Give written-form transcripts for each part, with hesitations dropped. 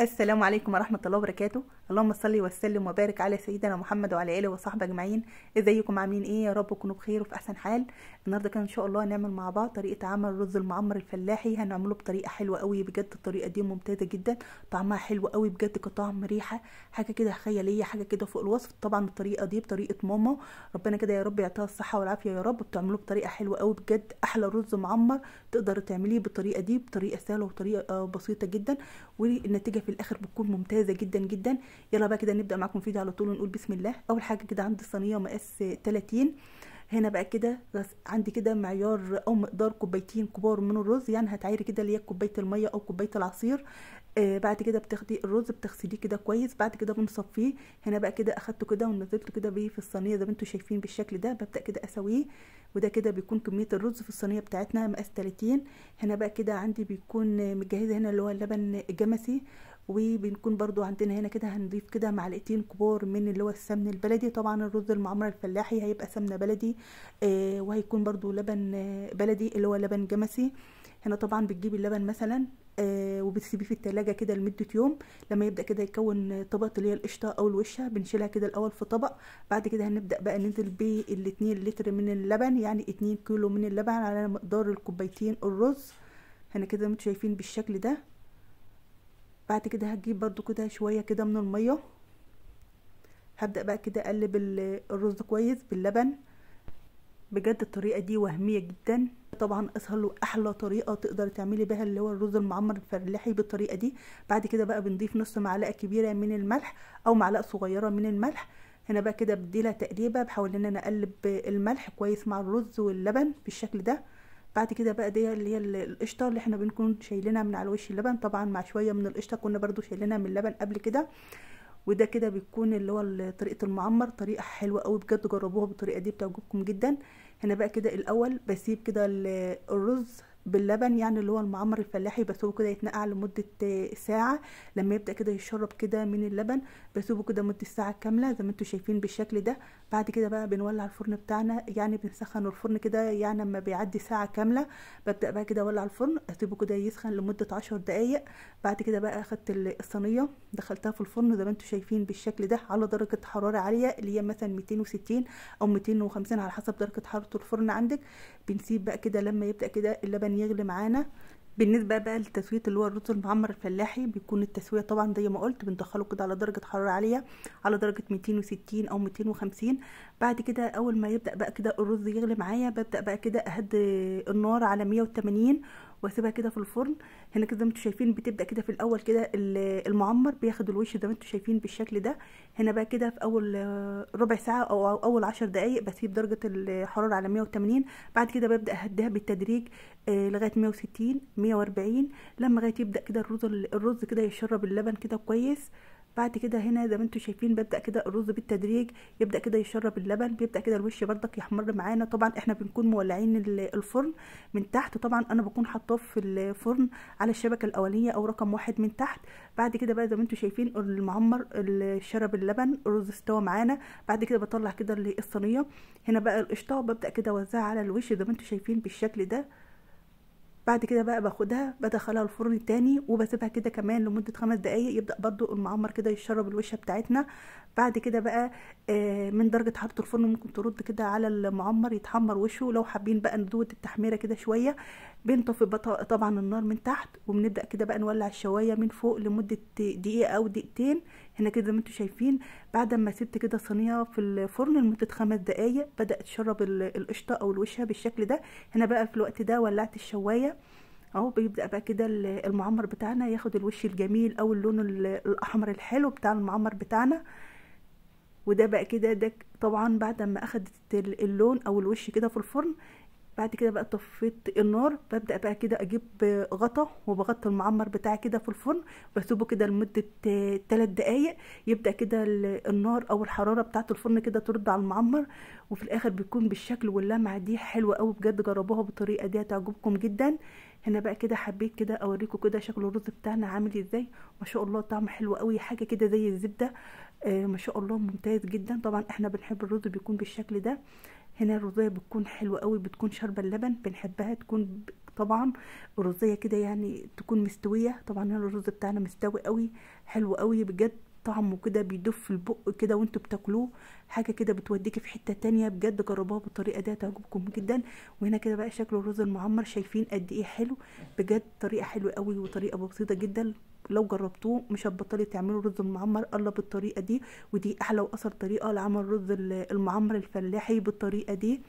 السلام عليكم ورحمه الله وبركاته. اللهم صل وسلم وبارك على سيدنا محمد وعلى اله وصحبه اجمعين. ازيكم عاملين ايه؟ يا رب تكونوا بخير وفي احسن حال. النهارده كده ان شاء الله هنعمل مع بعض طريقه عمل رز المعمر الفلاحي. هنعمله بطريقه حلوه قوي بجد، الطريقه دي ممتازه جدا، طعمها حلو قوي بجد، كطعم ريحه حاجه كده خياليه، حاجه كده فوق الوصف. طبعا الطريقه دي بطريقه ماما، ربنا كده يا رب يعطيها الصحه والعافيه يا رب، بتعمله بطريقه حلوه قوي بجد، احلى رز معمر تقدر تعمليه بالطريقه دي، بطريقه سهله وطريقه بسيطه جدا، والنتيجه في الاخر بتكون ممتازه جدا جدا. يلا بقى كده نبدا معاكم الفيديو على طول ونقول بسم الله. اول حاجه كده عندي صينيه مقاس 30، هنا بقى كده عندي كده معيار او مقدار كوبايتين كبار من الرز، يعني هتعيري كده اللي هي كوبايه الميه او كوبايه العصير. بعد كده بتاخدي الرز بتغسليه كده كويس، بعد كده بنصفيه. هنا بقى كده اخدته كده ونزلته كده بيه في الصينيه زي ما انتم شايفين بالشكل ده، ببدا كده اسويه، وده كده بيكون كميه الرز في الصينيه بتاعتنا مقاس 30. هنا بقى كده عندي بيكون مجهزه هنا اللي هو اللبن الجمسي، وبنكون برضو عندنا هنا كده هنضيف كده معلقتين كبار من اللي هو السمن البلدي. طبعا الرز المعمر الفلاحي هيبقى سمنه بلدي، وهيكون برضو لبن بلدي اللي هو لبن جمسي. هنا طبعا بتجيبي اللبن مثلا وبتسيبيه في التلاجة كده لمدة يوم، لما يبدأ كده يكون طبقة اللي هي القشطة او الوشة بنشيلها كده الاول في طبق. بعد كده هنبدأ بقى ننزل بال2 لتر من اللبن، يعني 2 كيلو من اللبن على مقدار الكوبايتين الرز. هنا كده انتوا شايفين بالشكل ده. بعد كده هجيب برضو كده شوية كده من المية، هبدأ بقى كده اقلب الرز كويس باللبن. بجد الطريقة دي وهمية جدا، طبعا اسهل واحلى طريقه تقدر تعملي بها اللي هو الرز المعمر الفلاحي بالطريقه دي. بعد كده بقى بنضيف نص معلقه كبيره من الملح او معلقه صغيره من الملح. هنا بقى كده بدي لها تقليبه، بحاول ان انا اقلب الملح كويس مع الرز واللبن بالشكل ده. بعد كده بقى دي اللي هي القشطه اللي احنا بنكون شايلينها من على وش اللبن، طبعا مع شويه من القشطه كنا برضو شايلينها من اللبن قبل كده. وده كده بيكون اللي هو طريقه المعمر، طريقه حلوه قوي بجد، جربوها بالطريقه دي بتعجبكم جدا. هنا بقى كده الاول بسيب كده الرز باللبن، يعني اللي هو المعمر الفلاحي بسيبه كده يتنقع لمده ساعه، لما يبدا كده يشرب كده من اللبن بسيبه كده مده ساعه كامله زي ما انتم شايفين بالشكل ده. بعد كده بقى بنولع الفرن بتاعنا، يعني بنسخن الفرن كده، يعني لما بيعدي ساعه كامله ببدا بقى كده اولع الفرن، اسيبه كده يسخن لمده 10 دقائق. بعد كده بقى اخدت الصينيه دخلتها في الفرن زي ما انتم شايفين بالشكل ده على درجه حراره عاليه اللي هي مثلا 260 او 250 على حسب درجه حراره الفرن عندك. بنسيب بقى كده لما يبدا كده اللبن يغلي معانا. بالنسبه بقى للتسويه اللي هو الرز المعمر الفلاحي، بيكون التسويه طبعا زي ما قلت بندخله كده على درجه حراره عاليه على درجه 260 او 250. بعد كده اول ما يبدا بقى كده الرز يغلي معايا ببدا بقى كده اهدي النار على 180 واسيبها كده في الفرن. هنا كده زي ما انتم شايفين بتبدا كده في الاول كده المعمر بياخد الوش زي ما انتم شايفين بالشكل ده. هنا بقى كده في اول ربع ساعه او اول 10 دقائق بسيب درجه الحراره على 180. بعد كده ببدا اهديها بالتدريج لغايه 160 140 لغايه يبدا كده الرز كده يشرب اللبن كده كويس. بعد كده هنا زي ما انتم شايفين ببدا كده الرز بالتدريج يبدا كده يشرب اللبن، بيبدا كده الوش بردك يحمر معانا. طبعا احنا بنكون مولعين الفرن من تحت، طبعا انا بكون حاطاه في الفرن على الشبكه الاوليه او رقم 1 من تحت. بعد كده بقى زي ما انتم شايفين المعمر شرب اللبن، الرز استوى معانا. بعد كده بطلع كده الصينيه، هنا بقى القشطه ببدا كده اوزعها على الوش زي ما انتم شايفين بالشكل ده. بعد كده بقى باخدها بدخلها الفرن تاني وبسيبها كده كمان لمده 5 دقايق، يبدا برضو المعمر كده يشرب الوشه بتاعتنا. بعد كده بقى من درجه حراره الفرن ممكن ترد كده على المعمر يتحمر وشه، لو حابين بقى نزود التحميره كده شويه. بنطفي طبعا النار من تحت وبنبدا كده بقى نولع الشوايه من فوق لمده دقيقه او دقيقتين. هنا كده زي ما انتم شايفين بعد ما سبت كده الصينيه في الفرن لمده 5 دقايق بدات تشرب القشطه او الوشه بالشكل ده. هنا بقى في الوقت ده ولعت الشوايه اهو، بيبدا بقى كده المعمر بتاعنا ياخد الوش الجميل او اللون الاحمر الحلو بتاع المعمر بتاعنا. وده بقى كده ده طبعا بعد ما اخدت اللون او الوش كده في الفرن. بعد كده بقى طفيت النار، ببدا بقى كده اجيب غطا وبغطي المعمر بتاعي كده في الفرن، بسيبه كده لمده 3 دقايق، يبدا كده النار او الحراره بتاعه الفرن كده ترد على المعمر، وفي الاخر بيكون بالشكل واللمعه دي حلوه قوي بجد، جربوها بالطريقه دي هتعجبكم جدا. هنا بقى كده حبيت كده اوريكم كده شكل الرز بتاعنا عامل ازاي، ما شاء الله طعم حلو قوي، حاجه كده زي الزبده، ما شاء الله ممتاز جدا. طبعا احنا بنحب الرز بيكون بالشكل ده. هنا الرزايه بتكون حلوه قوي، بتكون شاربه اللبن، بنحبها تكون طبعا الرزية كده يعني تكون مستوية. طبعا هنا الرز بتاعنا مستوي قوي، حلو قوي بجد، طعمه كده بيدف في البق كده وانتوا بتاكلوه، حاجه كده بتوديكي في حته تانية بجد. جربوها بالطريقه دي هتعجبكم جدا. وهنا كده بقى شكل الرز المعمر، شايفين قد ايه حلو بجد، طريقه حلوه قوي وطريقه بسيطه جدا. لو جربتوه مش هتبطلي تعملوا رز المعمر الا بالطريقه دي، ودي احلى واقصر طريقه لعمل رز المعمر الفلاحي بالطريقه دي.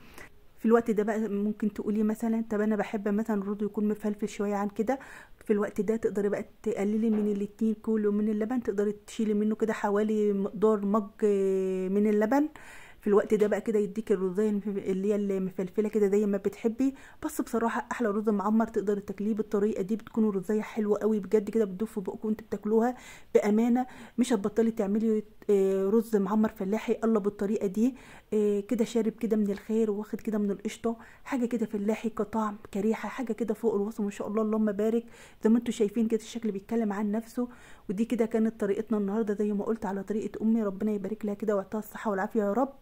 في الوقت ده بقى ممكن تقولي مثلا طب انا بحب مثلا الرز يكون مفلفل شويه عن كده، في الوقت ده تقدري بقى تقللي من الاتنين كيلو من اللبن، تقدري تشيلي منه كده حوالي مقدار مج من اللبن. في الوقت ده بقى كده يديك الرزايه اللي هي المفلفله كده زي ما بتحبي. بس بصراحه احلى رز معمر تقدري تاكليه بالطريقه دي، بتكون الرزايه حلوه قوي بجد كده، بتدوب في بقك وانت بتاكلوها بامانه. مش هتبطلي تعملي رز معمر فلاحي الا بالطريقه دي، كده شارب كده من الخير واخد كده من القشطه، حاجه كده فلاحي كطعم كريحه، حاجه كده فوق الوصف ما شاء الله، اللهم بارك. زي ما انتم شايفين كده الشكل بيتكلم عن نفسه. ودي كده كانت طريقتنا النهارده زي ما قلت على طريقه امي، ربنا يبارك لها كده ويعطيها الصحه والعافيه يا رب.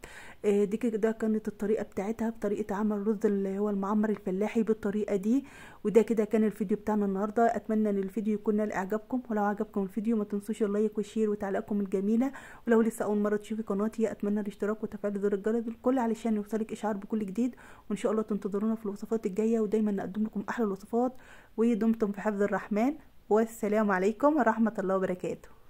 دي كده كانت الطريقه بتاعتها بطريقه عمل رز اللي هو المعمر الفلاحي بالطريقه دي. وده كده كان الفيديو بتاعنا النهارده، اتمنى ان الفيديو يكون نال اعجابكم، ولو عجبكم الفيديو ما تنسوش اللايك والشير وتعليقكم الجميله. ولو لسه اول مره تشوفي قناتي اتمنى الاشتراك وتفعيل زر الجرس الكل علشان يوصلك اشعار بكل جديد، وان شاء الله تنتظرونا في الوصفات الجايه، ودايما نقدم لكم احلى الوصفات. ودمتم في حفظ الرحمن، والسلام عليكم ورحمه الله وبركاته.